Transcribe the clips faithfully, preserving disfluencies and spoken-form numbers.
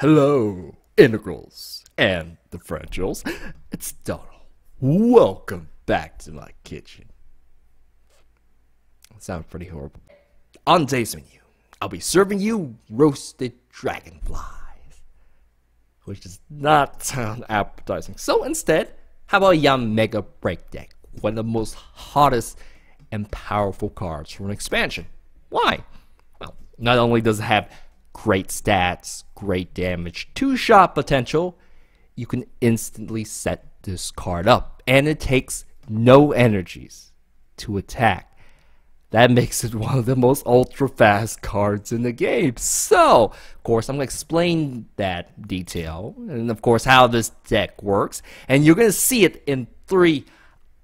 Hello, integrals and differentials. It's Donald. Welcome back to my kitchen. That sounds pretty horrible. On today's menu, I'll be serving you roasted dragonflies, which does not sound appetizing. So instead, how about Yanmega Break deck, one of the most hottest and powerful cards from an expansion. Why? Well, not only does it have great stats, great damage, two-shot potential, you can instantly set this card up, and it takes no energies to attack. That makes it one of the most ultra-fast cards in the game. So, of course, I'm going to explain that detail, and of course how this deck works, and you're going to see it in three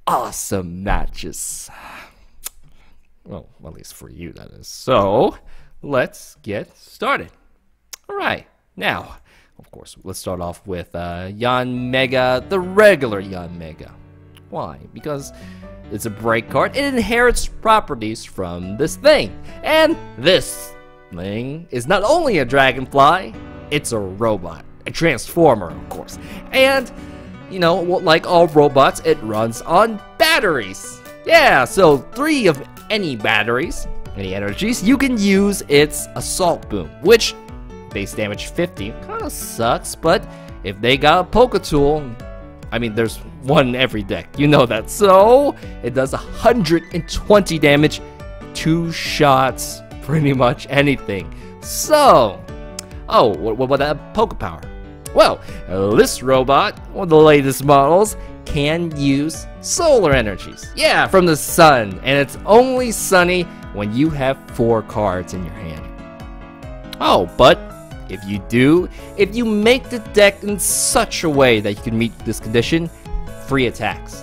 awesome matches. Well, at least for you, that is. So, let's get started. All right, now, of course, let's start off with uh, Yanmega, the regular Yanmega. Why? Because it's a break card. It inherits properties from this thing. And this thing is not only a dragonfly, it's a robot, a transformer, of course. And, you know, like all robots, it runs on batteries. Yeah, so three of any batteries, any energies, you can use its Assault Boom, which base damage fifty, kind of sucks, but if they got a Poketool, I mean, there's one in every deck, you know that. So it does one hundred twenty damage, two shots, pretty much anything. So, oh, what about that Poke Power? Well, this robot, one of the latest models, can use solar energies. Yeah, from the sun, and it's only sunny when you have four cards in your hand. Oh, but if you do, if you make the deck in such a way that you can meet this condition, free attacks,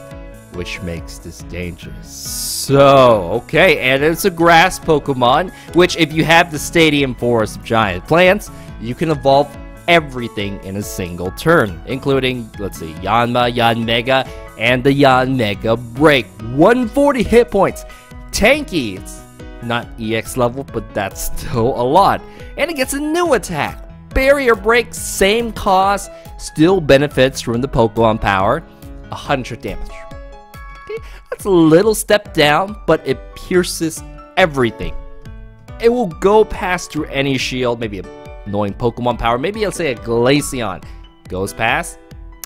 which makes this dangerous. So, okay, and it's a grass Pokemon, which if you have the Stadium Forest of Giant Plants, you can evolve everything in a single turn, including, let's see, Yanma, Yanmega, and the Yanmega Break. one hundred forty hit points. Tanky. It's not E X level, but that's still a lot. And it gets a new attack. Barrier Break, same cost, still benefits from the Pokemon power. one hundred damage. Okay, that's a little step down, but it pierces everything. It will go past through any shield, maybe a annoying Pokemon power, maybe I'll say a Glaceon. Goes past,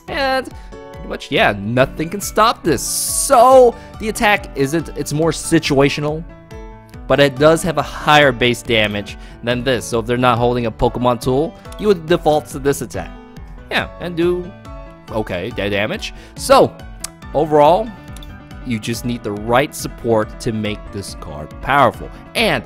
and pretty much, yeah, nothing can stop this. So, the attack isn't, it's more situational, but it does have a higher base damage than this. So if they're not holding a Pokemon tool, you would default to this attack. Yeah, and do, okay, dead damage. So, overall, you just need the right support to make this card powerful. And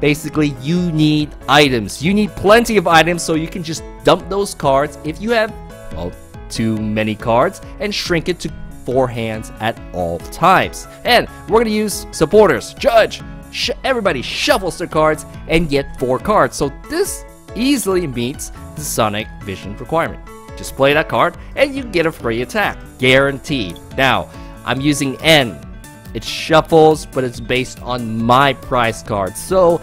basically, you need items. You need plenty of items so you can just dump those cards if you have, well, too many cards, and shrink it to four hands at all times. And we're gonna use supporters. Judge, sh everybody shuffles their cards and get four cards. So this easily meets the Sonic Vision requirement. Just play that card and you get a free attack, guaranteed. Now, I'm using N. It shuffles, but it's based on my prize card, so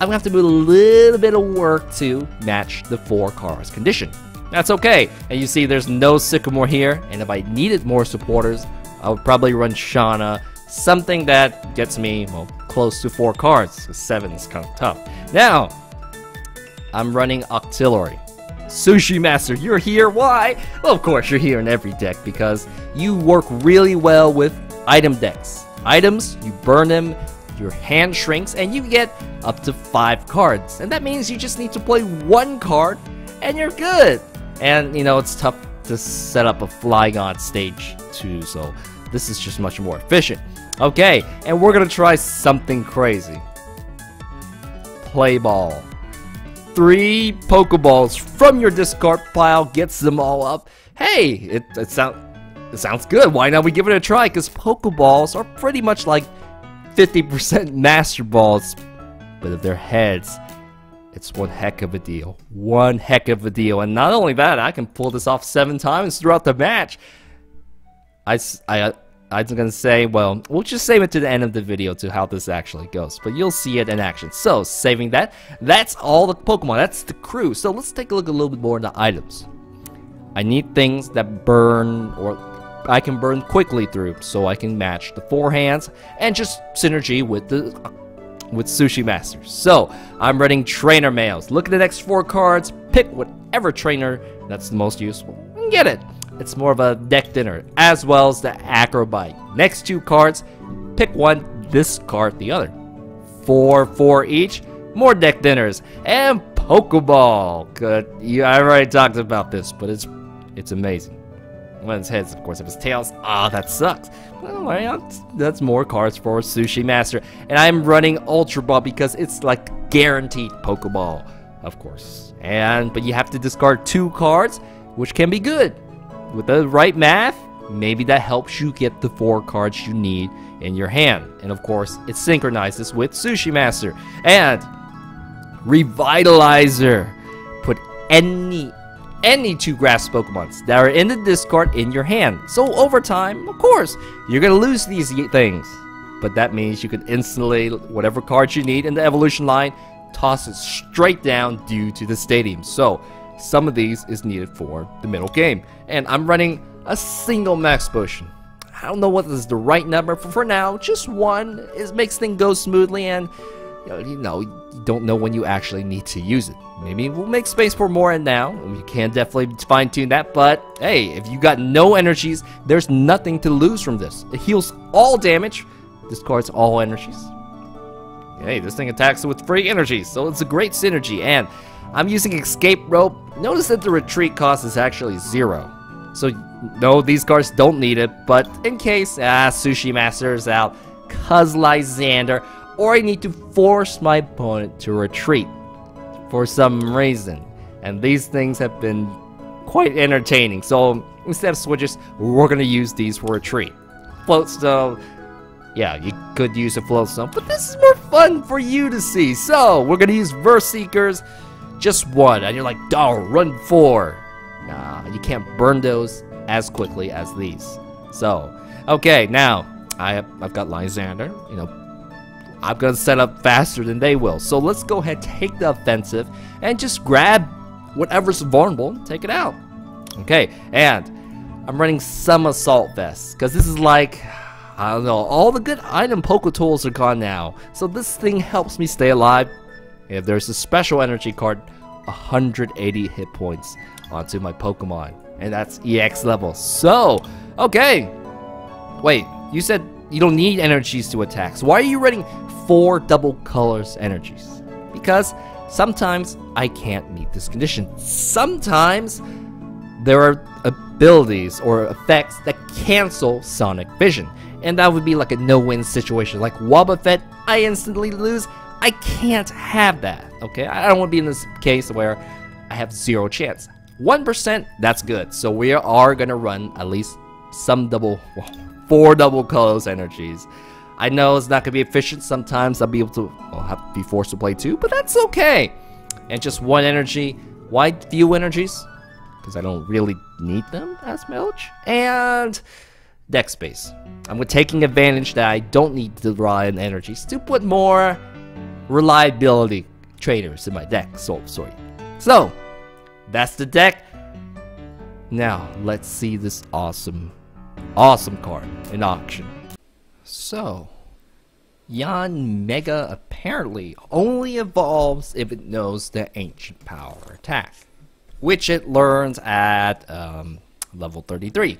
I'm going to have to do a little bit of work to match the four cards condition. That's okay, and you see there's no Sycamore here, and if I needed more supporters, I would probably run Shauna, something that gets me, well, close to four cards, because seven is kind of tough. Now, I'm running Octillery. Sushi Master, you're here, why? Well, of course, you're here in every deck, because you work really well with item decks. Items, you burn them, your hand shrinks, and you get up to five cards. And that means you just need to play one card, and you're good. And, you know, it's tough to set up a Flygon stage too, so this is just much more efficient. Okay, and we're gonna try something crazy. Play ball. Three Pokeballs from your discard pile, gets them all up. Hey, it, it sounds... It sounds good, why not we give it a try? Because Pokeballs are pretty much like fifty percent Master Balls, but if they're heads, it's one heck of a deal. One heck of a deal. And not only that, I can pull this off seven times throughout the match. I, I I'm gonna say, well, we'll just save it to the end of the video to how this actually goes, but you'll see it in action. So, saving that, that's all the Pokemon, that's the crew. So let's take a look a little bit more at the items. I need things that burn, or I can burn quickly through, so I can match the forehands and just synergy with the with Sushi Master. So, I'm running Trainer Mails. Look at the next four cards, pick whatever trainer that's the most useful, and get it. It's more of a deck thinner, as well as the Acrobike. Next two cards, pick one, this card the other. Four, four each, more deck thinners, and Pokeball. Good, yeah, I already talked about this, but it's it's amazing. When his heads, of course, if his tails, ah, oh, that sucks. Well, that's more cards for Sushi Master, and I'm running Ultra Ball because it's like guaranteed Pokeball, of course. And but you have to discard two cards, which can be good. With the right math, maybe that helps you get the four cards you need in your hand. And of course, it synchronizes with Sushi Master. And Revitalizer. Put any any two grass Pokemons that are in the discard in your hand. So over time, of course, you're going to lose these things. But that means you can instantly, whatever cards you need in the evolution line, toss it straight down due to the stadium. So some of these is needed for the middle game. And I'm running a single Max Potion. I don't know what is the right number, but for now, just one. It makes things go smoothly, and you know, you know, you don't know when you actually need to use it. Maybe we'll make space for more and now. You can definitely fine-tune that, but hey, if you got no energies, there's nothing to lose from this. It heals all damage, discards all energies. Hey, this thing attacks with free energy, so it's a great synergy. And I'm using Escape Rope. Notice that the retreat cost is actually zero. So, no, these cards don't need it, but in case, ah, Sushi Master is out, cuz Lysander, or I need to force my opponent to retreat for some reason. And these things have been quite entertaining, so instead of switches, we're gonna use these for retreat. Float Stone, yeah, you could use a Float Stone, but this is more fun for you to see. So, we're gonna use Verse Seekers. Just one, and you're like, "Darn, run four." Nah, you can't burn those as quickly as these. So, okay, now I have, I've got Lysander. You know, I'm gonna set up faster than they will. So let's go ahead, take the offensive, and just grab whatever's vulnerable, take it out. Okay, and I'm running some Assault Vest because this is like, I don't know, all the good item Poké tools are gone now. So this thing helps me stay alive. If there's a special energy card, one hundred eighty hit points onto my Pokemon. And that's E X level. So, okay. Wait, you said you don't need energies to attack. So why are you running four double colors energies? Because sometimes I can't meet this condition. Sometimes there are abilities or effects that cancel Sonic Vision. And that would be like a no-win situation. Like Wobbuffet, I instantly lose. I can't have that, okay? I don't want to be in this case where I have zero chance. one percent, that's good. So we are going to run at least some double, well, four double colors energies. I know it's not going to be efficient. Sometimes I'll be able to, I'll have to be forced to play two, but that's okay. And just one energy. Why few energies? Because I don't really need them as much. And deck space. I'm taking advantage that I don't need to rely on energies to put more reliability trainers in my deck, so sorry. So, that's the deck. Now, let's see this awesome, awesome card in auction. So, Yanmega apparently only evolves if it knows the Ancient Power attack, which it learns at um, level thirty-three.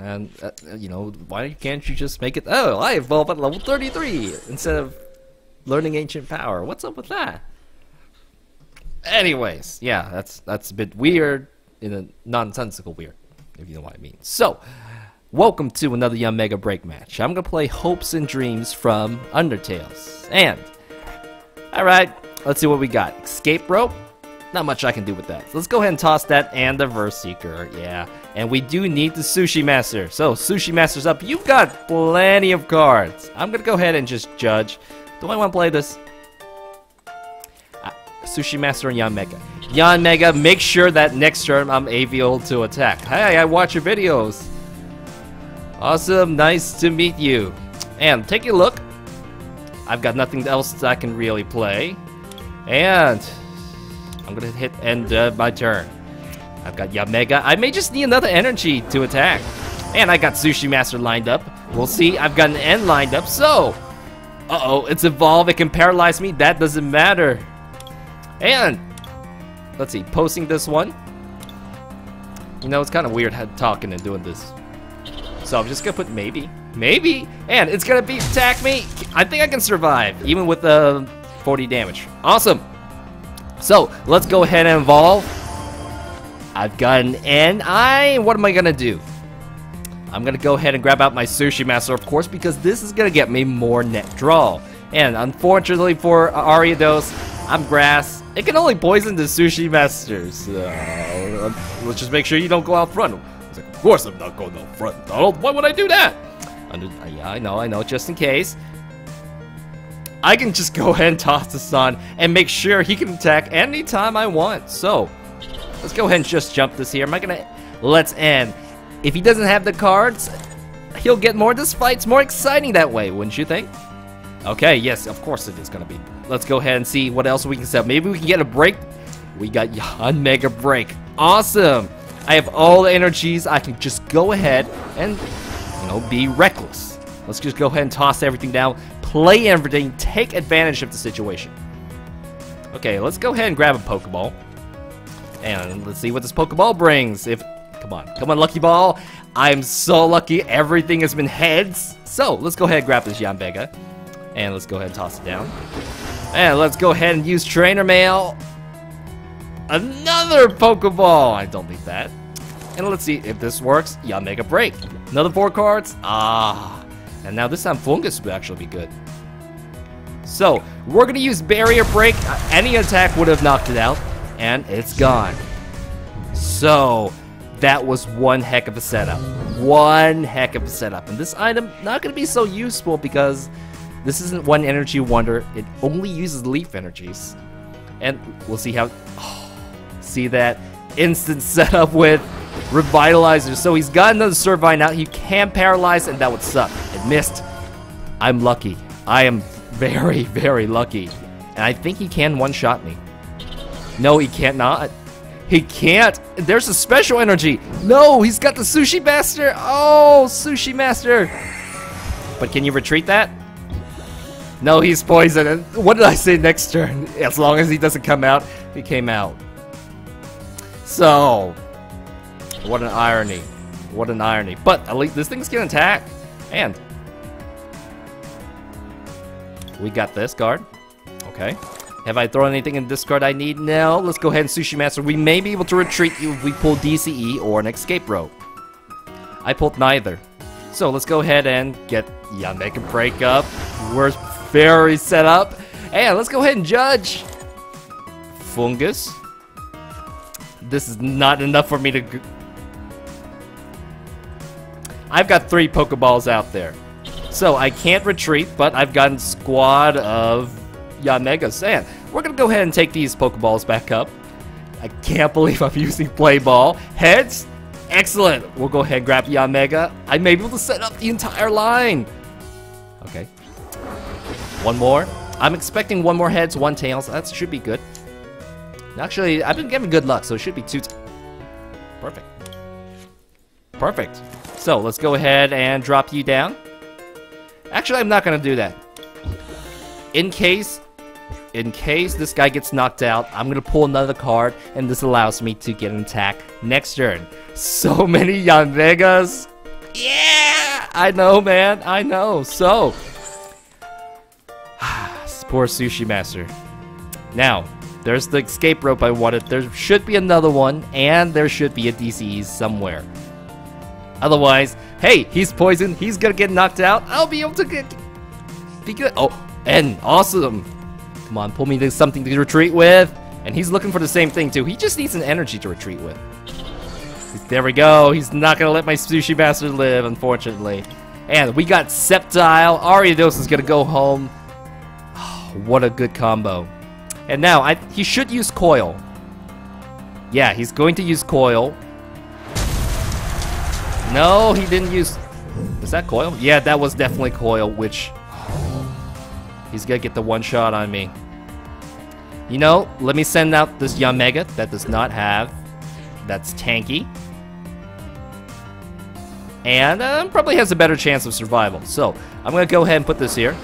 And, uh, you know, why can't you just make it, oh, I evolve at level thirty-three instead of learning Ancient Power. What's up with that? Anyways, yeah, that's that's a bit weird, in a nonsensical weird, if you know what I mean. So, welcome to another Yanmega Break match. I'm gonna play Hopes and Dreams from Undertale. And, alright, let's see what we got. Escape Rope? Not much I can do with that. So let's go ahead and toss that and the Verse Seeker, yeah. And we do need the Sushi Master. So, Sushi Master's up. You've got plenty of cards. I'm gonna go ahead and just judge. Do I want to play this? Uh, Sushi Master and Yanmega. Yanmega, make sure that next turn I'm able to attack. Hey, I watch your videos. Awesome, nice to meet you. And take a look. I've got nothing else that I can really play. And I'm gonna hit end of my turn. I've got Yanmega. I may just need another energy to attack. And I got Sushi Master lined up. We'll see. I've got an N lined up, so... Uh-oh, it's evolved. It can paralyze me. That doesn't matter. And... Let's see, posting this one. You know, it's kind of weird how talking and doing this. So I'm just gonna put maybe. Maybe! And it's gonna be attack me! I think I can survive, even with uh, forty damage. Awesome! So, let's go ahead and evolve. I've got an N. I... What am I gonna do? I'm gonna go ahead and grab out my Sushi Master, of course, because this is gonna get me more net draw. And unfortunately for Ariados, I'm grass. It can only poison the Sushi Master, so uh, let's just make sure you don't go out front. Like, of course I'm not going out front, Donald. Why would I do that? Under uh, yeah, I know, I know. Just in case, I can just go ahead and toss this on and make sure he can attack anytime I want. So let's go ahead and just jump this here. Am I gonna? Let's end. If he doesn't have the cards, he'll get more. This fight's more exciting that way, wouldn't you think? Okay, yes, of course it is gonna be. Let's go ahead and see what else we can set. Maybe we can get a break. We got Yanmega Break. Awesome! I have all the energies. I can just go ahead and, you know, be reckless. Let's just go ahead and toss everything down. Play everything. Take advantage of the situation. Okay, let's go ahead and grab a Pokeball. And let's see what this Pokeball brings. If... Come on, come on, Lucky Ball. I'm so lucky. Everything has been heads. So, let's go ahead and grab this Yanmega. And let's go ahead and toss it down. And let's go ahead and use Trainer Mail. Another Pokeball. I don't need that. And let's see if this works. Yanmega Break. Another four cards. Ah. And now this time, Fungus would actually be good. So, we're going to use Barrier Break. Any attack would have knocked it out. And it's gone. So... That was one heck of a setup. One heck of a setup. And this item, not going to be so useful because this isn't one energy wonder. It only uses leaf energies. And we'll see how... Oh, see that instant setup with Revitalizer. So he's got another Servine out. He can paralyze, and that would suck. It missed. I'm lucky. I am very, very lucky. And I think he can one-shot me. No, he can't not. He can't. There's a special energy. No, he's got the Sushi Master. Oh, Sushi Master. But can you retreat that? No, he's poisoned. What did I say next turn? As long as he doesn't come out, he came out. So, what an irony. What an irony. But at least this thing's gonna attack. And we got this card. Okay. Have I thrown anything in this card I need? No. Let's go ahead and Sushi Master. We may be able to retreat you if we pull D C E or an Escape Rope. I pulled neither. So let's go ahead and get Yanmega Break up. We're very set up. And let's go ahead and Judge. Fungus. This is not enough for me to... I've got three Pokeballs out there. So I can't retreat, but I've got a squad of... Yanmegas, and we're gonna go ahead and take these Pokeballs back up. I can't believe I'm using Play Ball. Heads, excellent. We'll go ahead and grab Yanmega. I may be able to set up the entire line. Okay, one more. I'm expecting one more heads, one tails. That should be good. Actually, I've been giving good luck, so it should be two. Perfect. Perfect. So let's go ahead and drop you down. Actually, I'm not gonna do that. In case. In case this guy gets knocked out, I'm going to pull another card, and this allows me to get an attack next turn. So many Yanmegas. Yeah! I know, man. I know. So. Poor Sushi Master. Now, there's the Escape Rope I wanted. There should be another one, and there should be a D C E somewhere. Otherwise, hey, he's poisoned. He's going to get knocked out. I'll be able to get... Be good. Oh, and awesome. Come on, pull me to something to retreat with. And he's looking for the same thing, too. He just needs an energy to retreat with. There we go. He's not going to let my Sushi Master live, unfortunately. And we got Sceptile. Ariados is going to go home. Oh, what a good combo. And now, I, he should use Coil. Yeah, he's going to use Coil. No, he didn't use... Is that Coil? Yeah, that was definitely Coil, which... he's gonna get the one shot on me. You know, let me send out this Yanmega that does not have... that's tanky. And uh, probably has a better chance of survival. So, I'm gonna go ahead and put this here.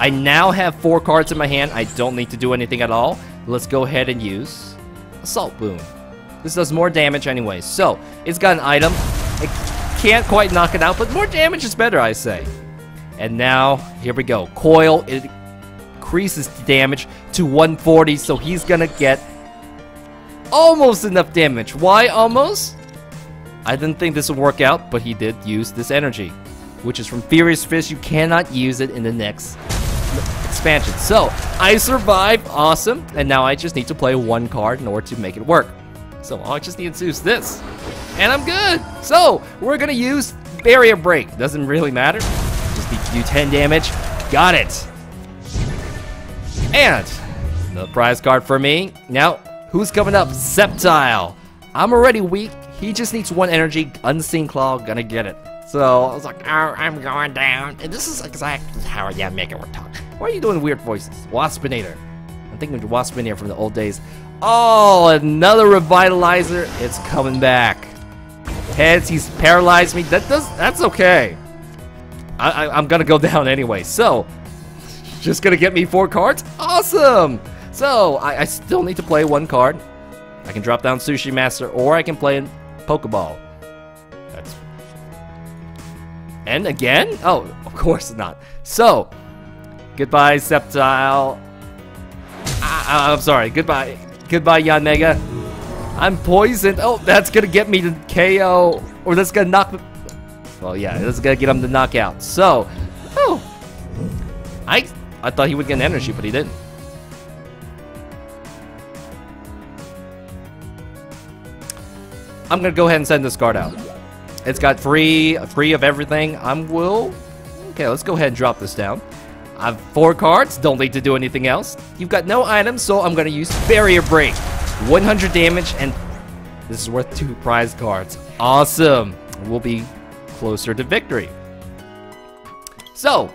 I now have four cards in my hand. I don't need to do anything at all. Let's go ahead and use Assault Boom. This does more damage anyway. So, it's got an item. It can't quite knock it out, but more damage is better, I say. And now, here we go. Coil, it increases the damage to one forty, so he's gonna get almost enough damage. Why almost? I didn't think this would work out, but he did use this energy, which is from Furious Fist. You cannot use it in the next expansion. So, I survived, awesome, and now I just need to play one card in order to make it work. So, all I just need to use this, and I'm good! So, we're gonna use Barrier Break. Doesn't really matter. Just need to do ten damage. Got it! And, the prize card for me. Now, who's coming up? Sceptile. I'm already weak. He just needs one energy. Unseen Claw, gonna get it. So, I was like, oh, I'm going down. And this is exactly how Yanmega would talk. Why are you doing weird voices? Waspinator. I'm thinking of Waspinator from the old days. Oh, another Revitalizer. It's coming back. Heads, he's paralyzed me. That does, that's okay. I, I, I'm gonna go down anyway. So, just gonna get me four cards? Awesome! So, I, I still need to play one card. I can drop down Sushi Master, or I can play in Pokéball. That's... and again? Oh, of course not. So, goodbye Sceptile. Ah, I'm sorry, goodbye. Goodbye Yanmega. I'm poisoned. Oh, that's gonna get me to K O. Or that's gonna knock me... well, yeah, that's gonna get him to knock out. So, oh. I, I thought he would get an energy, but he didn't. I'm gonna go ahead and send this card out. It's got free, free of everything. I'm will. Okay, let's go ahead and drop this down. I have four cards, don't need to do anything else. You've got no items, so I'm gonna use Barrier Break. one hundred damage, and this is worth two prize cards. Awesome. We'll be closer to victory. So,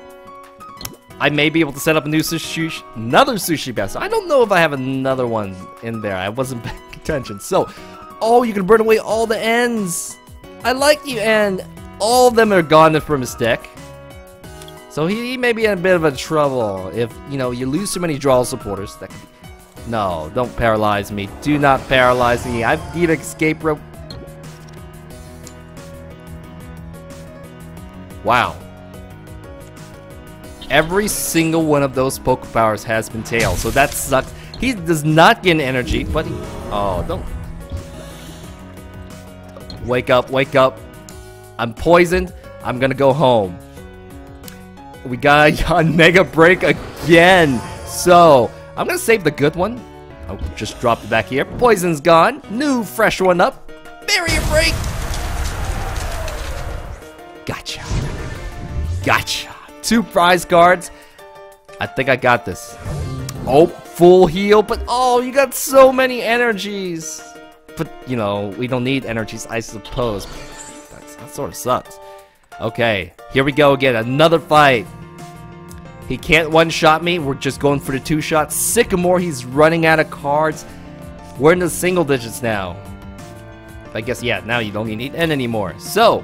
I may be able to set up a new sushi, another Sushi Master. I don't know if I have another one in there. I wasn't paying attention. So, oh, you can burn away all the ends. I like you, and all of them are gone from his deck. So he, he may be in a bit of a trouble if, you know, you lose too many draw supporters. That could be... no, don't paralyze me. Do not paralyze me. I need an Escape Rope. Wow. Every single one of those Poke Powers has been tailed, so that sucks. He does not get an energy, but he... oh, don't... wake up, wake up. I'm poisoned. I'm gonna go home. We got a Yanmega Break again. So, I'm gonna save the good one. I'll just drop it back here. Poison's gone. New fresh one up. Barrier Break. Gotcha. Gotcha. Two prize cards. I think I got this. Oh, full heal, but oh, you got so many energies. But, you know, we don't need energies, I suppose. That's, that sort of sucks. Okay, here we go again. Another fight. He can't one-shot me. We're just going for the two-shot. Sycamore, he's running out of cards. We're in the single digits now. I guess, yeah, now you don't need N anymore. So,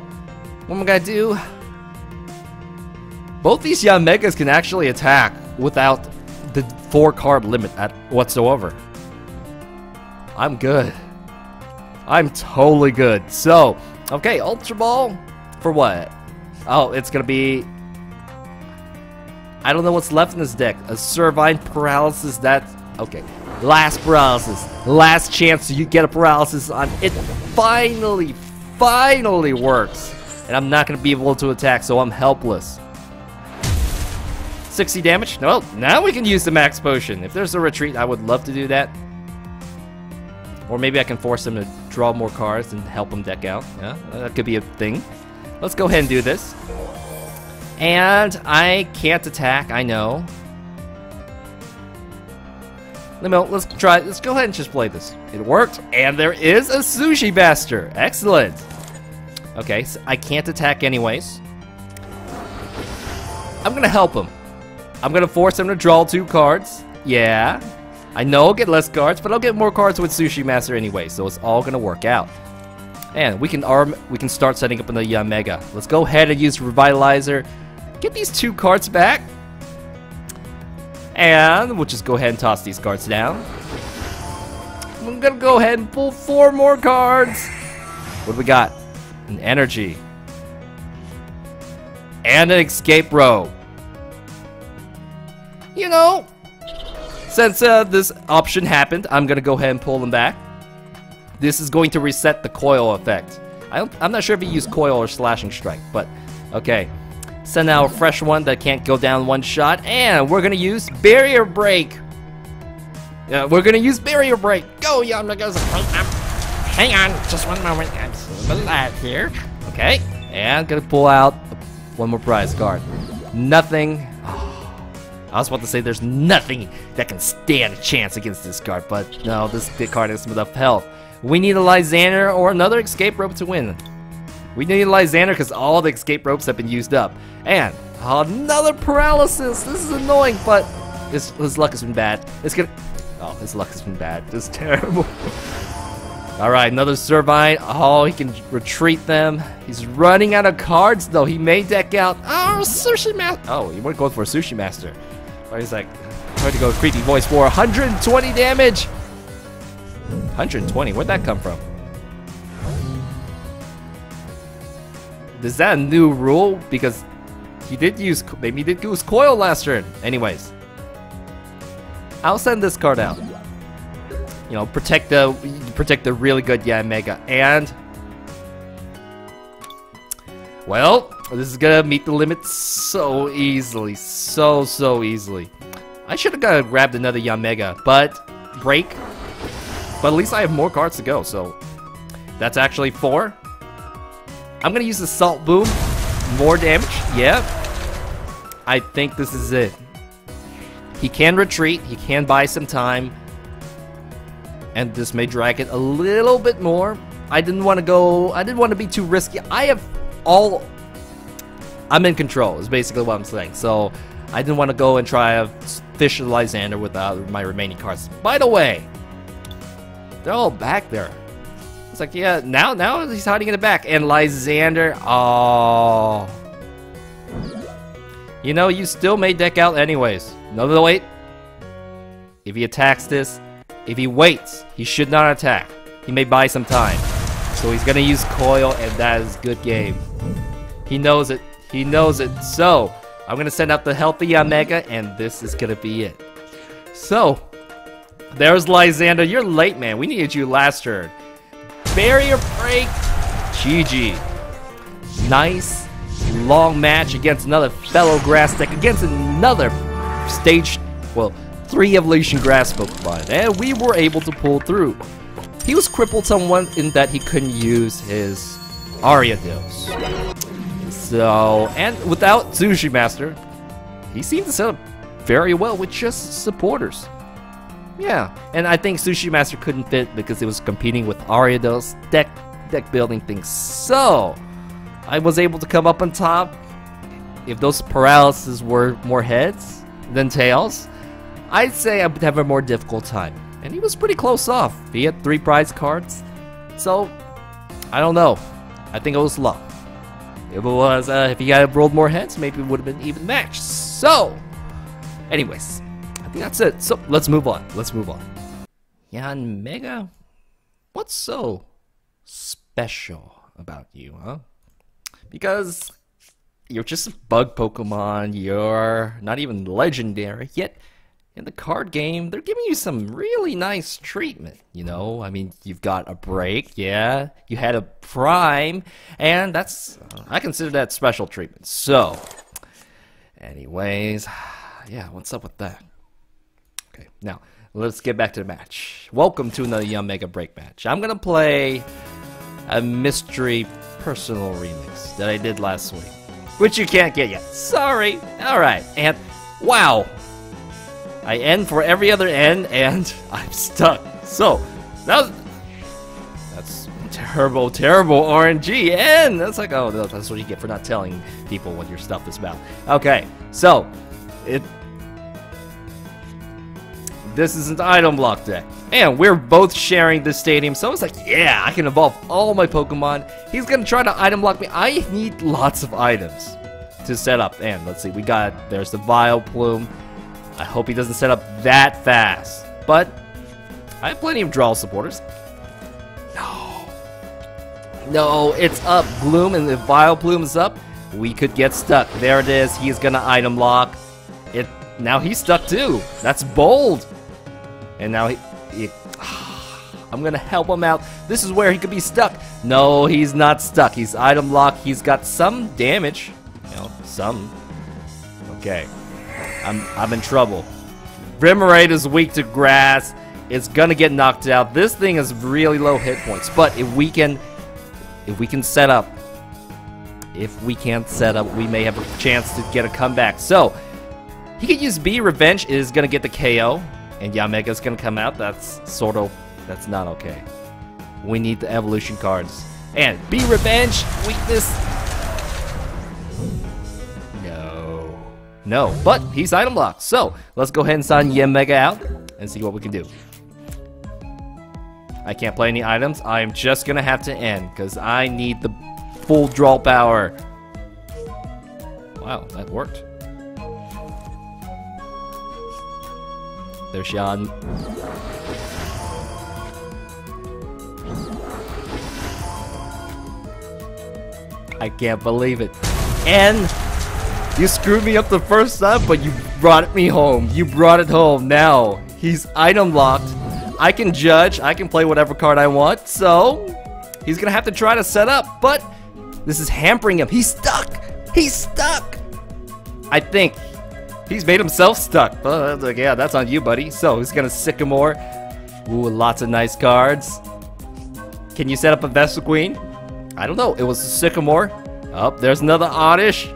what am I gonna do? Both these Yanmegas can actually attack without the four-card limit at whatsoever. I'm good. I'm totally good. So, okay, Ultra Ball for what? Oh, it's gonna be... I don't know what's left in this deck. A Servine Paralysis, that's... okay. Last Paralysis. Last chance you get a Paralysis on... it finally, finally works. And I'm not gonna be able to attack, so I'm helpless. sixty damage. Well, now we can use the Max Potion. If there's a retreat, I would love to do that. Or maybe I can force him to draw more cards and help him deck out. Yeah, that could be a thing. Let's go ahead and do this. And I can't attack, I know. Let me, let's try, let's go ahead and just play this. It worked, and there is a Sushi Master. Excellent. Okay, so I can't attack anyways. I'm gonna help him. I'm gonna force him to draw two cards. Yeah. I know I'll get less cards, but I'll get more cards with Sushi Master anyway, so it's all gonna work out. And we can arm, we can start setting up another Yanmega. Let's go ahead and use Revitalizer. Get these two cards back. And we'll just go ahead and toss these cards down. I'm gonna go ahead and pull four more cards. What do we got? An energy. And an escape rope. You know, since uh, this option happened, I'm gonna go ahead and pull them back. This is going to reset the coil effect. I don't, I'm not sure if he used coil or slashing strike, but okay. Send out a fresh one that can't go down one shot, and we're gonna use barrier break. Uh, we're gonna use barrier break. Go, Yanmegas! Hang on, just one moment. I'm still alive here. Okay, and I'm gonna pull out one more prize card. Nothing. I was about to say there's nothing that can stand a chance against this card, but no, this card has enough health. We need a Lysander or another escape rope to win. We need a Lysander because all the escape ropes have been used up. And another paralysis. This is annoying, but his, his luck has been bad. It's gonna. Oh, his luck has been bad. It's terrible. Alright, another Servine. Oh, he can retreat them. He's running out of cards, though. He may deck out. Oh, Sushi Master. Oh, he went going for a Sushi Master. But he's like, trying to go creepy voice for one hundred twenty damage. one hundred twenty? Where'd that come from? Is that a new rule? Because he did use, maybe he did use coil last turn. Anyways, I'll send this card out. You know, protect the protect the really good Yanmega. And well, this is gonna meet the limit so easily, so so easily. I should have got grabbed another Yanmega, but break. But at least I have more cards to go, so that's actually four. I'm gonna use the Assault Boom. More damage. Yep. I think this is it. He can retreat. He can buy some time. And this may drag it a little bit more. I didn't want to go... I didn't want to be too risky. I have all... I'm in control is basically what I'm saying. So I didn't want to go and try to fish the Lysander without my remaining cards. By the way, they're all back there. It's like, yeah, now now he's hiding in the back. And Lysander, oh. You know, you still may deck out anyways. Another wait. If he attacks this, if he waits, he should not attack. He may buy some time. So he's gonna use coil, and that is good game. He knows it. He knows it. So I'm gonna send out the healthy Yanmega, and this is gonna be it. So there's Lysander. You're late, man. We needed you last turn. Barrier break. G G. Nice long match against another fellow grass deck, against another stage, well, three evolution grass Pokemon, and we were able to pull through. He was crippled someone in that he couldn't use his Ariados. So, and without Sushi Master, he seemed to set up very well with just supporters. Yeah, and I think Sushi Master couldn't fit because it was competing with Ariados deck deck building things. So I was able to come up on top. If those paralyses were more heads than tails, I'd say I would have a more difficult time. And he was pretty close off. He had three prize cards. So I don't know. I think it was luck. If it was, uh, if he had rolled more heads, maybe it would have been even matched. So, anyways. That's it. So let's move on. Let's move on. Yanmega, what's so special about you, huh? Because you're just a bug Pokemon. You're not even legendary yet. In the card game, they're giving you some really nice treatment. You know, I mean, you've got a break, yeah. You had a prime, and that's I consider that special treatment. So, anyways, yeah. What's up with that? Okay, now, let's get back to the match. Welcome to another Yanmega Break match. I'm going to play a mystery personal remix that I did last week, which you can't get yet. Sorry. All right, and wow. I end for every other end, and I'm stuck. So, that was, that's terrible, terrible R N G, and that's like, oh, that's what you get for not telling people what your stuff is about. Okay, so it. This is an item block deck, and we're both sharing the stadium, so I was like, yeah, I can evolve all my Pokemon. He's gonna try to item block me. I need lots of items to set up, and let's see, we got, there's the Vileplume. I hope he doesn't set up that fast, but I have plenty of draw supporters. No. No, it's up, Gloom, and the Vileplume is up. We could get stuck. There it is. He's gonna item lock. It, now he's stuck too. That's bold. And now he, he I'm gonna help him out. This is where he could be stuck. No, he's not stuck. He's item locked. He's got some damage. You know, some. Okay. I'm I'm in trouble. Remoraid is weak to grass. It's gonna get knocked out. This thing is really low hit points, but if we can, if we can set up, if we can't set up, we may have a chance to get a comeback. So he could use B. Revenge is gonna get the K O, and Yanmega is gonna come out. That's sort of, that's not okay. We need the evolution cards, and B. Revenge weakness. No, no. But he's item locked, so let's go ahead and sign Yanmega out and see what we can do. I can't play any items. I'm just gonna have to end because I need the full draw power. Wow, that worked. There's Sean. I can't believe it. And you screwed me up the first time, but you brought me home. You brought it home. Now he's item locked. I can judge, I can play whatever card I want, so he's gonna have to try to set up, but this is hampering him. He's stuck! He's stuck! I think he's made himself stuck, but like, yeah, that's on you, buddy. So he's gonna Sycamore. Ooh, lots of nice cards. Can you set up a Vespiquen? I don't know, it was a Sycamore. Oh, there's another Oddish.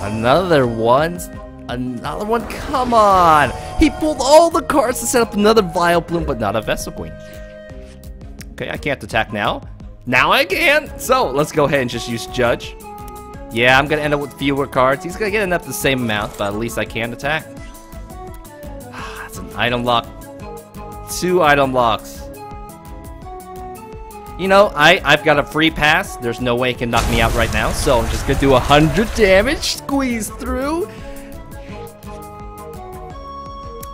Another one. Another one? Come on! He pulled all the cards to set up another Vileplume, but not a Vespiquen. Okay, I can't attack now. Now I can! So, let's go ahead and just use Judge. Yeah, I'm gonna end up with fewer cards. He's gonna get enough the same amount, but at least I can attack. That's an item lock. Two item locks. You know, I, I've got a free pass. There's no way he can knock me out right now, so I'm just gonna do one hundred damage, squeeze through.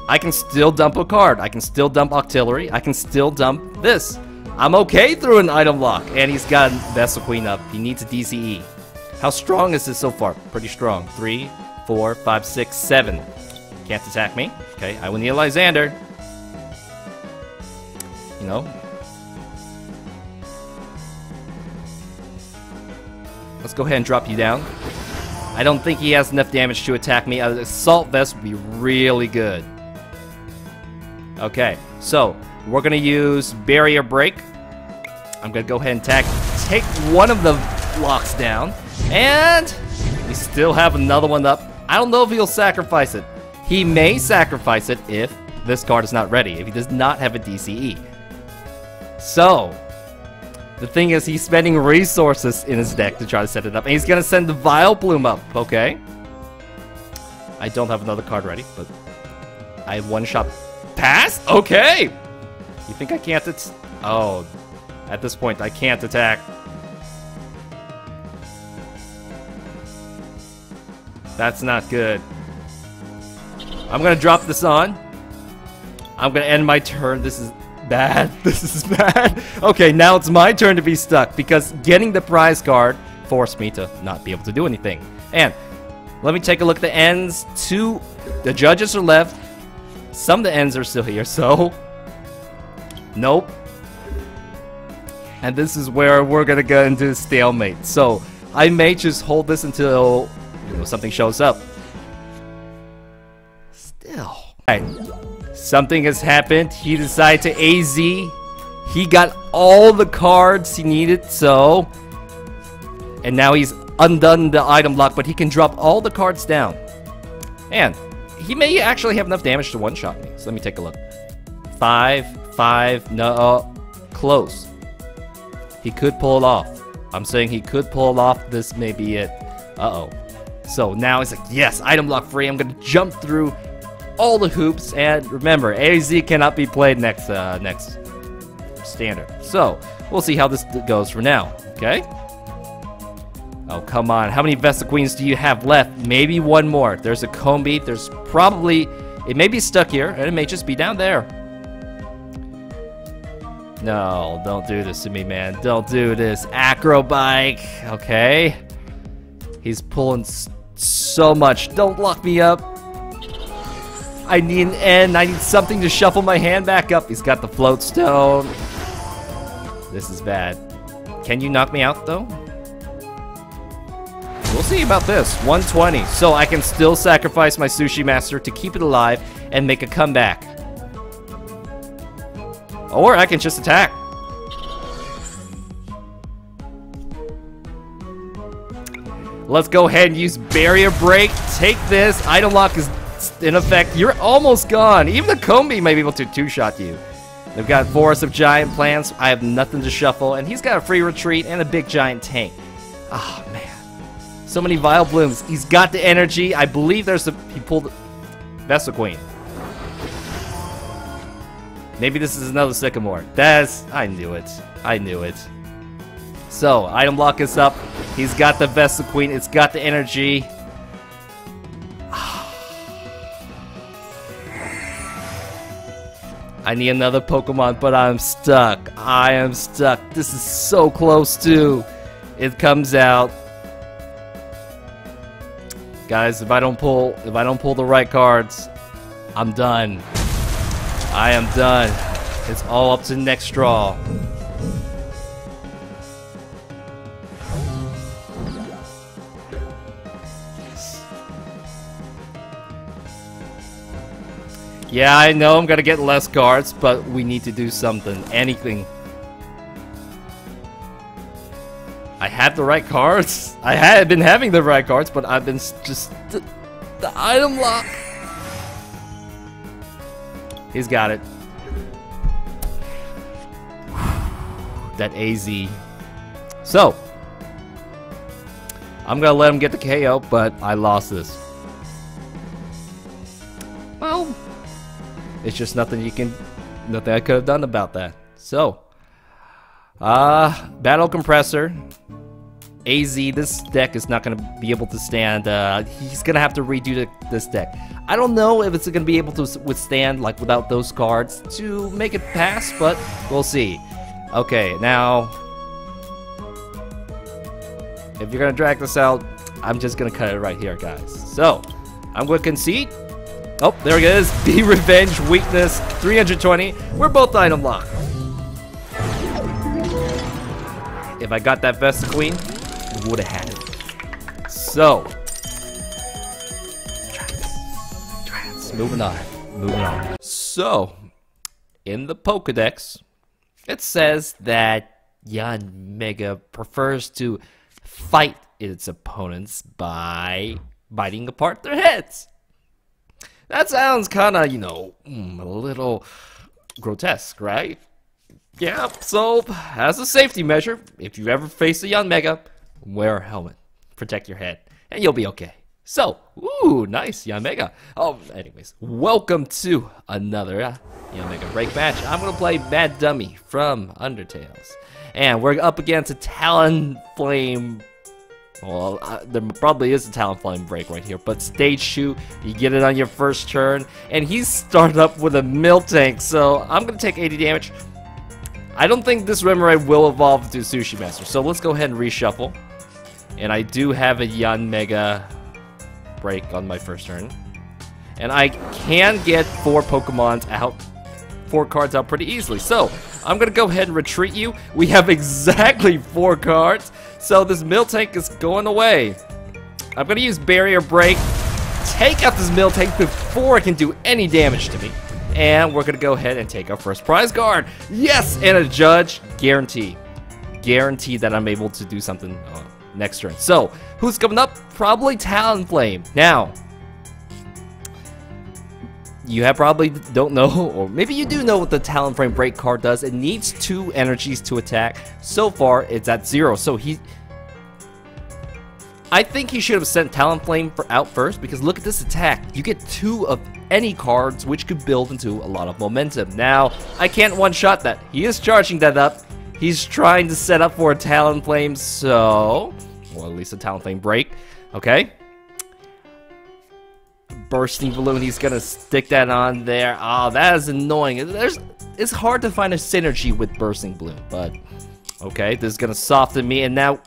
I can still dump a card. I can still dump Octillery. I can still dump this. I'm okay through an item lock. And he's got Vespiquen up. He needs a D C E. How strong is this so far? Pretty strong. Three, four, five, six, seven. Can't attack me. Okay, I will need a Lysander. You know. Let's go ahead and drop you down. I don't think he has enough damage to attack me. An Assault Vest would be really good. Okay, so we're gonna use Barrier Break. I'm gonna go ahead and tag, take one of the blocks down, and we still have another one up. I don't know if he'll sacrifice it. He may sacrifice it if this card is not ready, if he does not have a D C E. So, the thing is he's spending resources in his deck to try to set it up, and he's gonna send the Vileplume up, okay? I don't have another card ready, but I have one shot. Pass? Okay! You think I can't at- Oh. At this point, I can't attack. That's not good. I'm gonna drop this on. I'm gonna end my turn. This is bad. This is bad. Okay, now it's my turn to be stuck because getting the prize card forced me to not be able to do anything. And let me take a look at the ends. Two, the judges are left. Some of the ends are still here, so nope. And this is where we're gonna get into stalemate. So I may just hold this until, you know, something shows up. Still, right. Something has happened. He decided to A Z. He got all the cards he needed, so and now he's undone the item lock, but he can drop all the cards down. And he may actually have enough damage to one-shot me. So let me take a look. Five, five, no, close. He could pull it off. I'm saying he could pull it off. This may be it. Uh-oh. So now it's like, yes, item lock free. I'm going to jump through all the hoops. And remember, A Z cannot be played next uh, next standard. So we'll see how this goes for now. Okay? Oh, come on. How many Vespiquens do you have left? Maybe one more. There's a Combi. There's probably... It may be stuck here, and it may just be down there. No, don't do this to me, man. Don't do this. Acrobike. Okay. He's pulling so much. Don't lock me up. I need an end. I need something to shuffle my hand back up. He's got the float stone. This is bad. Can you knock me out, though? We'll see about this. one twenty. So I can still sacrifice my Sushi Master to keep it alive and make a comeback. Or I can just attack. Let's go ahead and use Barrier Break. Take this. Item Lock is in effect. You're almost gone. Even the Combi may be able to two-shot you. They've got Forest of Giant Plants. I have nothing to shuffle. And he's got a free retreat and a big giant tank. Ah, oh, man. So many Vileplumes. He's got the energy. I believe there's a... He pulled... Vespiquen. Maybe this is another Sycamore. That's... I knew it. I knew it. So, item lock is up. He's got the Vespiquen. It's got the energy. I need another Pokemon, but I'm stuck. I am stuck. This is so close to... It comes out... Guys, if I don't pull, if I don't pull the right cards, I'm done. I am done. It's all up to the next draw. Yeah, I know I'm gonna get less cards, but we need to do something, anything. I had the right cards. I had been having the right cards, but I've been just... The, the item lock. He's got it. That A Z. So. I'm going to let him get the K O, but I lost this. Well. It's just nothing you can... Nothing I could have done about that. So. Uh, Battle Compressor. A Z, this deck is not going to be able to stand, uh, he's going to have to redo the, this deck. I don't know if it's going to be able to withstand, like, without those cards to make it pass, but we'll see. Okay, now, if you're going to drag this out, I'm just going to cut it right here, guys. So, I'm going to concede. Oh, there it is. B Revenge Weakness, three hundred twenty. We're both item locked. If I got that Vespiquen, I would have had it. So. Trance. Trance. Moving on. Moving on. So, in the Pokedex, it says that Yanmega prefers to fight its opponents by biting apart their heads. That sounds kind of, you know, a little grotesque, right? Yeah, so as a safety measure, if you ever face a Yanmega, wear a helmet, protect your head, and you'll be okay. So, ooh, nice Yanmega. Oh, anyways, welcome to another uh, Yanmega Break match. I'm gonna play Mad Dummy from Undertales, and we're up against a Talonflame. Well, uh, there probably is a Talonflame Break right here, but stage two, you get it on your first turn, and he's started up with a Miltank, so I'm gonna take eighty damage. I don't think this Remoraid will evolve into Sushi Master, so let's go ahead and reshuffle. And I do have a Yanmega Break on my first turn. And I can get four Pokemons out, four cards out pretty easily. So, I'm going to go ahead and retreat you. We have exactly four cards, so this Miltank is going away. I'm going to use Barrier Break, take out this Miltank before it can do any damage to me. And we're gonna go ahead and take our first prize card. Yes, and a Judge. Guarantee. Guarantee that I'm able to do something uh, next turn. So, who's coming up? Probably Talonflame. Now, you have probably don't know, or maybe you do know what the Talonflame Break card does. It needs two energies to attack. So far, it's at zero. So he... I think he should have sent Talonflame for out first, because look at this attack. You get two of any cards, which could build into a lot of momentum. Now, I can't one-shot that. He is charging that up. He's trying to set up for a Talonflame, so... Well, at least a Talonflame Break. Okay. Bursting Balloon, he's gonna stick that on there. Oh, that is annoying. There's, it's hard to find a synergy with Bursting Balloon, but... Okay, this is gonna soften me, and now...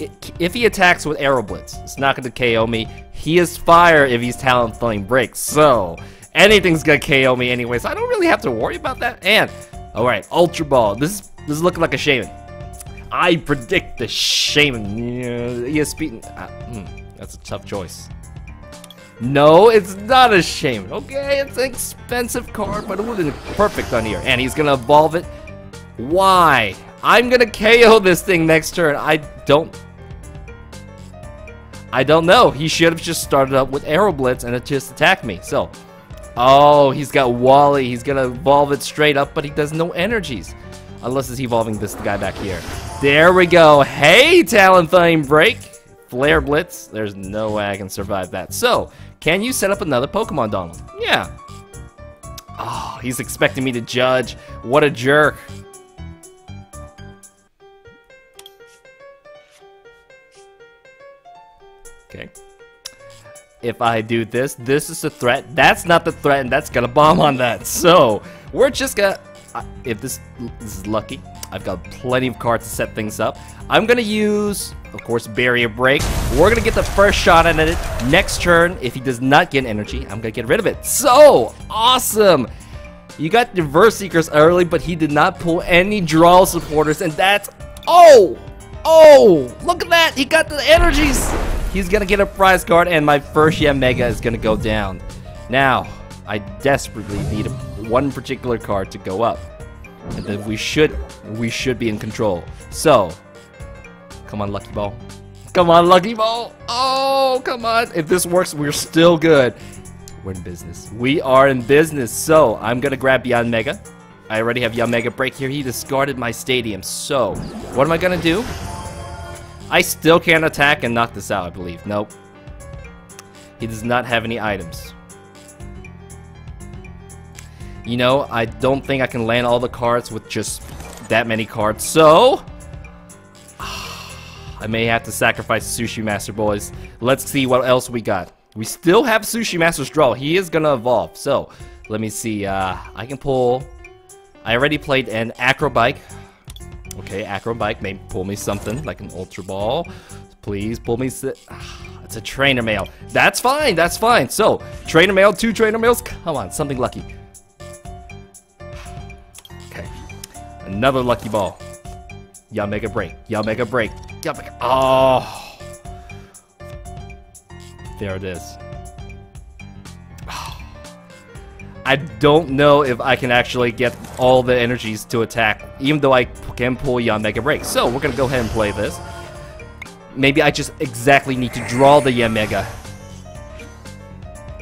It, if he attacks with Arrow Blitz, it's not going to K O me. He is fire if he's Talonflame Break, so anything's going to K O me anyway, so I don't really have to worry about that. And, alright, Ultra Ball. This is, this is looking like a Shaman. I predict the Shaman. Yeah, he is speeding. Ah, mm, that's a tough choice. No, it's not a Shaman. Okay, it's an expensive card, but it would have been perfect on here. And he's going to evolve it. Why? I'm going to K O this thing next turn. I don't... I don't know. He should have just started up with Arrow Blitz and it just attacked me. So, oh, he's got Wally. He's going to evolve it straight up, but he does no energies. Unless he's evolving this guy back here. There we go. Hey, Talonflame Break. Flare Blitz. There's no way I can survive that. So, can you set up another Pokemon, Donald? Yeah. Oh, he's expecting me to judge. What a jerk. Okay. If I do this, this is a threat. That's not the threat, and that's gonna bomb on that. So we're just gonna. Uh, if this, this is lucky, I've got plenty of cards to set things up. I'm gonna use, of course, Barrier Break. We're gonna get the first shot at it next turn. If he does not get energy, I'm gonna get rid of it. So awesome! You got the Verse Seekers early, but he did not pull any draw supporters, and that's oh, oh! Look at that! He got the energies. He's gonna get a prize card, and my first Yanmega is gonna go down. Now, I desperately need a, one particular card to go up, and then we should we should be in control. So, come on, Lucky Ball, come on, Lucky Ball. Oh, come on! If this works, we're still good. We're in business. We are in business. So I'm gonna grab Yanmega. I already have Yanmega Break here. He discarded my stadium. So, what am I gonna do? I still can't attack and knock this out, I believe. Nope. He does not have any items. You know, I don't think I can land all the cards with just that many cards. So, I may have to sacrifice Sushi Master, boys. Let's see what else we got. We still have Sushi Master's draw. He is going to evolve. So, let me see. Uh, I can pull... I already played an Acrobike. Okay, Acrobike, maybe pull me something, like an Ultra Ball. Please pull me... Ah, it's a Trainer Mail. That's fine, that's fine. So, Trainer Mail, two Trainer Mails. Come on, something lucky. Okay. Another Lucky Ball. Yanmega Break. Yanmega Break. Yanmega... Oh! There it is. I don't know if I can actually get all the energies to attack, even though I can pull Yanmega Break. So we're gonna go ahead and play this. Maybe I just exactly need to draw the Yanmega.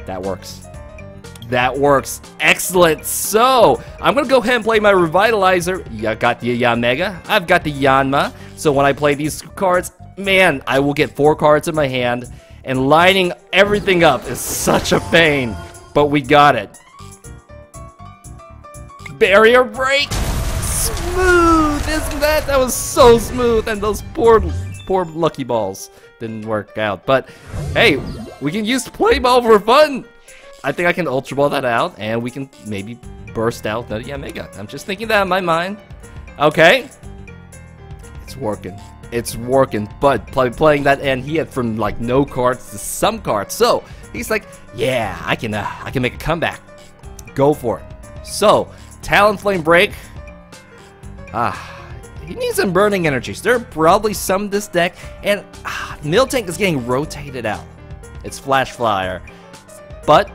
That works. That works. Excellent. So I'm gonna go ahead and play my Revitalizer. I got the Yanmega. I've got the Yanma. So when I play these cards, man, I will get four cards in my hand, and lining everything up is such a pain. But we got it. Barrier Break! Smooth! Isn't that? That was so smooth, and those poor, poor Lucky Balls didn't work out. But, hey, we can use Play Ball for fun! I think I can Ultra Ball that out, and we can maybe burst out the Yanmega. I'm just thinking that in my mind. Okay. It's working. It's working, but play, playing that end, he had from, like, no cards to some cards. So, he's like, yeah, I can, uh, I can make a comeback. Go for it. So... Talonflame Break. Ah, he needs some burning energies. There are probably some this deck, and ah, Miltank is getting rotated out. It's Flash Flyer, but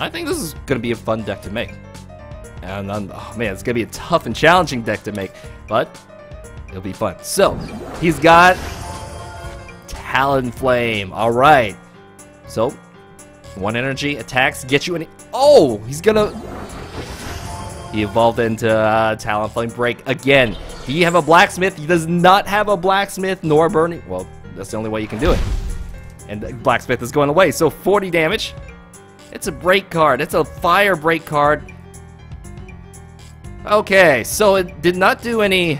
I think this is going to be a fun deck to make. And I'm, oh man, it's going to be a tough and challenging deck to make, but it'll be fun. So he's got Talonflame. All right, so One energy, attacks, get you an... Oh, he's gonna... He evolved into uh, Talonflame Break again. Do you have a Blacksmith? He does not have a Blacksmith nor Burning. Well, that's the only way you can do it. And the Blacksmith is going away, so forty damage. It's a break card. It's a fire break card. Okay, so it did not do any...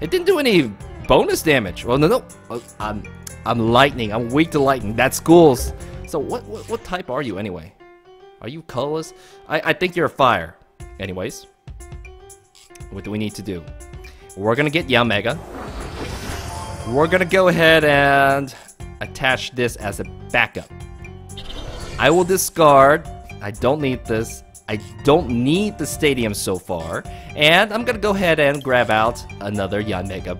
It didn't do any bonus damage. Well, no, no. Oh, I'm, I'm lightning. I'm weak to lightning. That's ghouls. So what, what what type are you anyway? Are you colorless? I, I think you're a fire. Anyways, what do we need to do? We're gonna get Yanmega. We're gonna go ahead and attach this as a backup. I will discard. I don't need this. I don't need the stadium so far. And I'm gonna go ahead and grab out another Yanmega.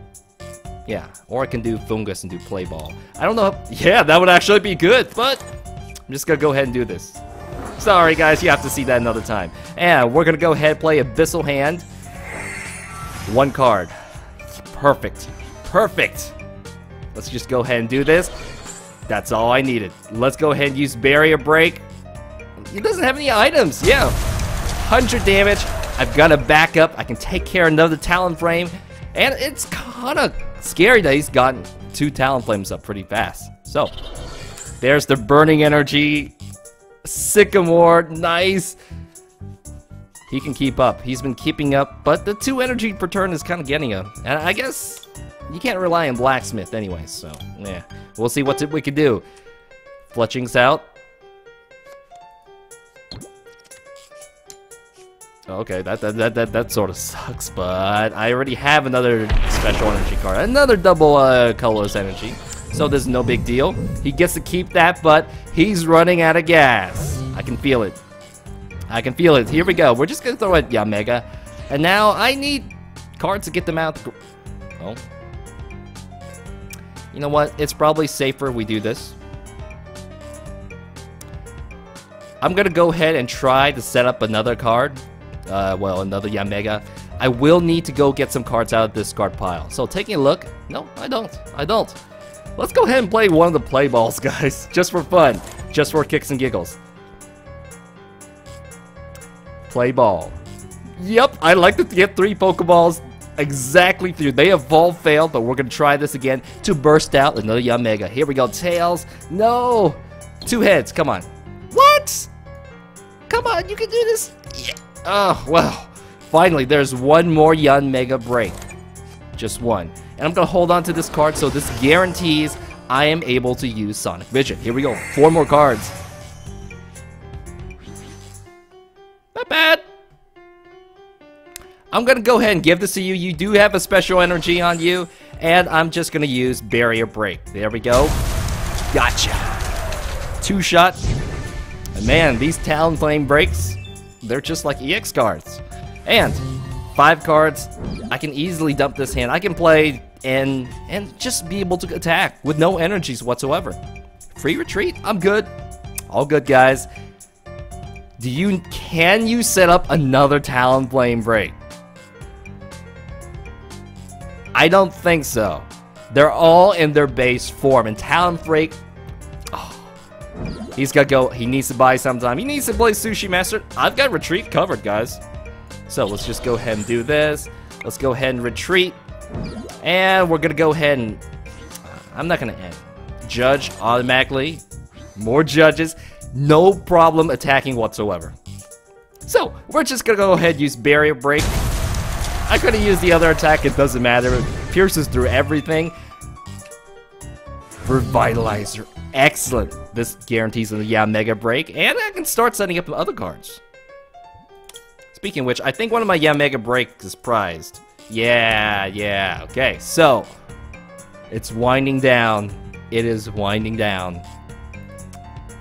Yeah, or I can do Fungus and do Play Ball. I don't know. Yeah, that would actually be good, but I'm just gonna go ahead and do this. Sorry guys, you have to see that another time. And we're gonna go ahead and play Abyssal Hand. One card. Perfect. Perfect. Let's just go ahead and do this. That's all I needed. Let's go ahead and use Barrier Break. He doesn't have any items. Yeah. one hundred damage. I've got a backup. I can take care of another Talonflame. And it's kinda scary that he's gotten two Talonflames up pretty fast. So, there's the Burning Energy. Sycamore, nice. He can keep up. He's been keeping up, but the two energy per turn is kind of getting him. And I guess you can't rely on Blacksmith anyway, so yeah. We'll see what we can do. Fletching's out. Okay, that, that that that that sort of sucks, but I already have another special energy card, another double uh, colorless energy, so there's no big deal. He gets to keep that, but he's running out of gas. I can feel it. I can feel it. Here we go. We're just gonna throw at Yanmega, and now I need cards to get them out. Oh, you know what? It's probably safer we do this. I'm gonna go ahead and try to set up another card. Uh, well, another Yanmega. I will need to go get some cards out of this card pile. So taking a look, no, I don't. I don't. Let's go ahead and play one of the play balls, guys. Just for fun. Just for kicks and giggles. Play ball. Yep, I like to get three Pokeballs exactly through. They evolve failed, but we're going to try this again to burst out another Yanmega. Here we go. Tails. No. Two heads. Come on. What? Come on. You can do this. Yeah. Oh, well, finally, there's one more Yanmega Break. Just one. And I'm going to hold on to this card, so this guarantees I am able to use Sonic Vision. Here we go. Four more cards. Not bad. I'm going to go ahead and give this to you. You do have a special energy on you, and I'm just going to use Barrier Break. There we go. Gotcha. Two shot. And man, these Talonflame Breaks... They're just like E X cards. And five cards. I can easily dump this hand. I can play and and just be able to attack with no energies whatsoever. Free retreat. I'm good. All good, guys. Do you can you set up another Talonflame Break? I don't think so. They're all in their base form. And Talonflame Break. He's got to go. He needs to buy sometime. He needs to play Sushi Master. I've got retreat covered, guys. So let's just go ahead and do this. Let's go ahead and retreat. And we're going to go ahead and... Uh, I'm not going to end. Judge automatically. More judges. No problem attacking whatsoever. So we're just going to go ahead and use Barrier Break. I could have used the other attack. It doesn't matter. It pierces through everything. Revitalizer. Excellent. This guarantees a Yanmega Break, and I can start setting up the other cards. Speaking of which, I think one of my Yanmega Breaks is prized. Yeah, yeah. Okay, so it's winding down. It is winding down.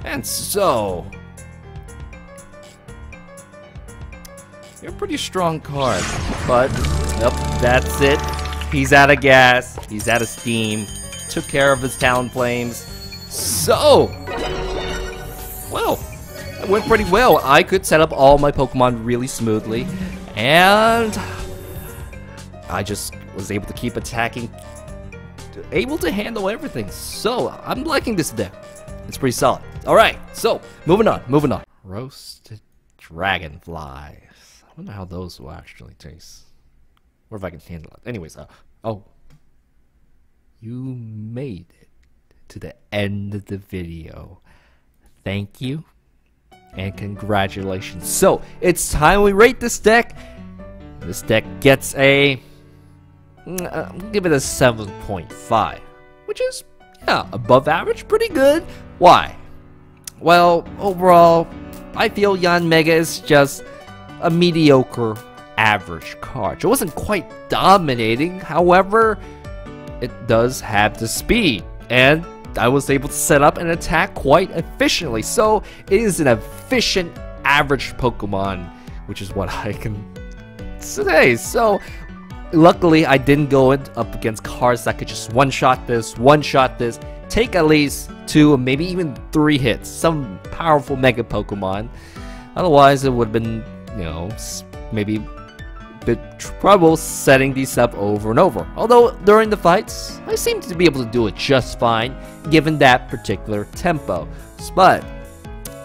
And so... You're a pretty strong card, but... Nope, that's it. He's out of gas. He's out of steam. Took care of his Talonflames. So, well, it went pretty well. I could set up all my Pokemon really smoothly, and I just was able to keep attacking, able to handle everything. So, I'm liking this deck. It's pretty solid. Alright, so moving on, moving on. Roasted dragonflies. I wonder how those will actually taste. Or if I can handle it. Anyways, uh, oh. You made it to the end of the video. Thank you. And congratulations. So, it's time we rate this deck. This deck gets a... Uh, give it a seven point five. Which is, yeah, above average. Pretty good. Why? Well, overall, I feel Yanmega is just a mediocre average card. It wasn't quite dominating. However, it does have the speed. And I was able to set up an attack quite efficiently. So, it is an efficient average Pokemon. Which is what I can say. So... Luckily, I didn't go up against cards that could just one-shot this, one-shot this, take at least two, maybe even three hits. Some powerful Mega Pokemon. Otherwise, it would have been, you know, maybe a bit trouble setting these up over and over. Although, during the fights, I seemed to be able to do it just fine, given that particular tempo. But,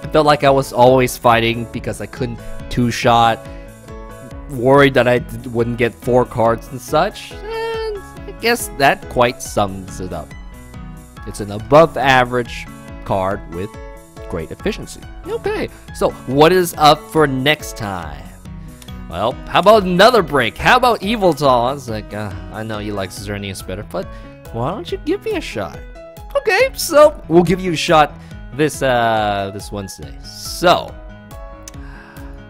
I felt like I was always fighting because I couldn't two-shot. Worried that I wouldn't get four cards and such, and I guess that quite sums it up. It's an above average card with great efficiency. Okay, so what is up for next time? Well, how about another break? How about Evil Talons? Like, uh, I know you like Xerneas better, but why don't you give me a shot? Okay, so we'll give you a shot this, uh, this Wednesday. So,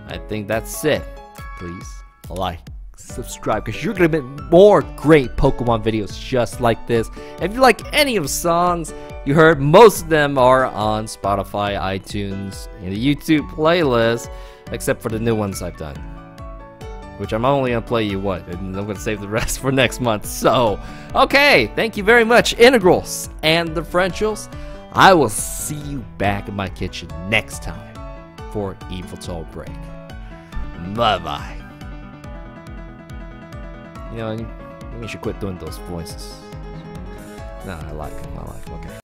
I think that's it. Please like, subscribe, because you're gonna get more great Pokemon videos just like this. And if you like any of the songs you heard, most of them are on Spotify, iTunes, and the YouTube playlist, except for the new ones I've done, which I'm only gonna play you what, and I'm gonna save the rest for next month. So, okay, thank you very much, Integrals and Differentials. I will see you back in my kitchen next time for Evil Talk Break. Bye-bye. You know, you should quit doing those voices. No, I like them. I like them. Okay.